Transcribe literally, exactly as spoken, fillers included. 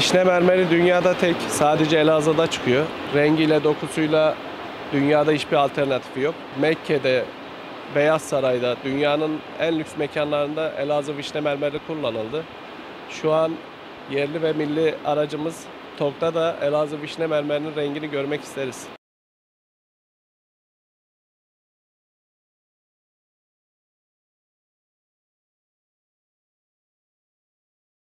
İşne mermeri dünyada tek, sadece Elazığ'da çıkıyor. Rengiyle, dokusuyla dünyada hiçbir alternatifi yok. Mekke'de, Beyaz Saray'da, dünyanın en lüks mekanlarında Elazığ vişne mermeri kullanıldı. Şu an yerli ve milli aracımız Tok'ta da Elazığ vişne mermerinin rengini görmek isteriz.